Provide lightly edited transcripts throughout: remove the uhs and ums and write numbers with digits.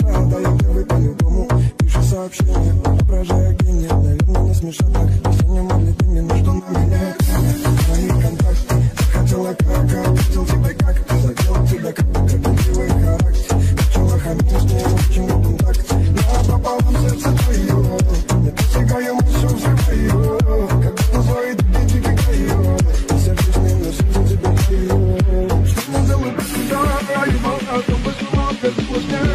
общаю, доебывай по-любому. Пишу сообщения, воображая гения. Наверное, не смешно так, если не могли ты мне между нами лет. Твои контакты, хотела как, хотел тебя как, задел тебя как, красивый характер. Начала хамить, с ней очень контакт. Я попала в сердце твое, не достигаю мыслью взрываю. Как называют, где тебе каю, и сердечный на сердце тебя каю. Что ты делаешь, когда я волна, то почему опять сложнее?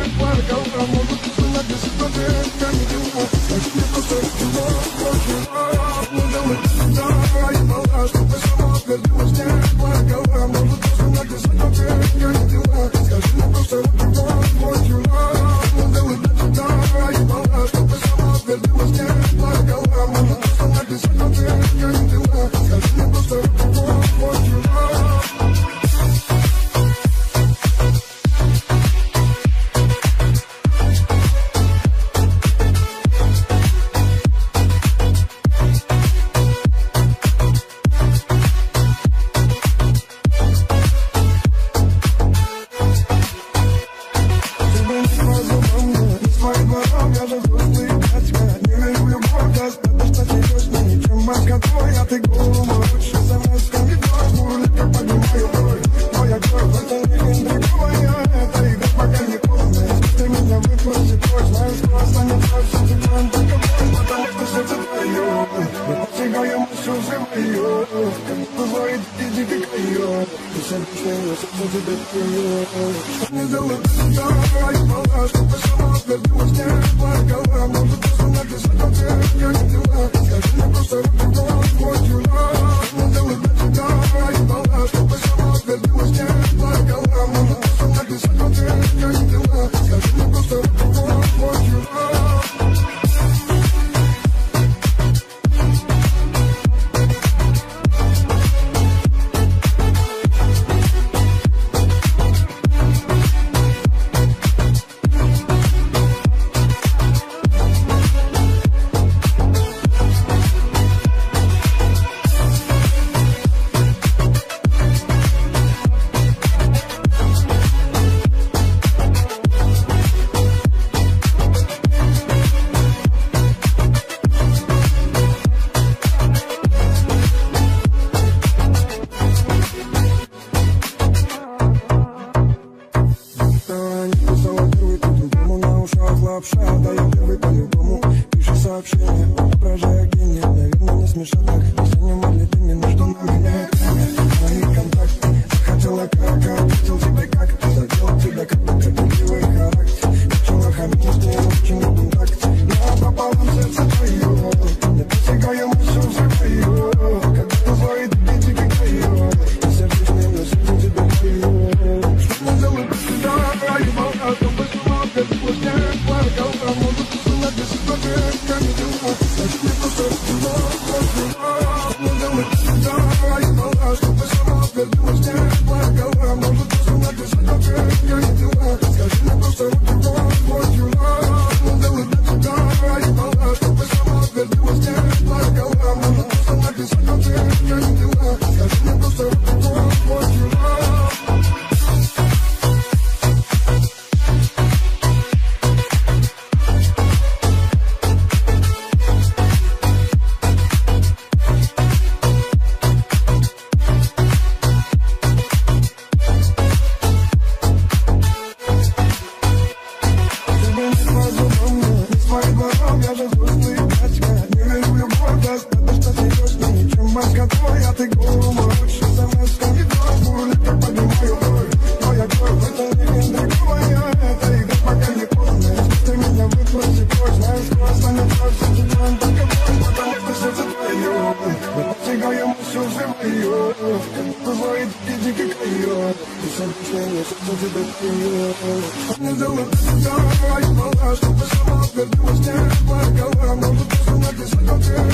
I'm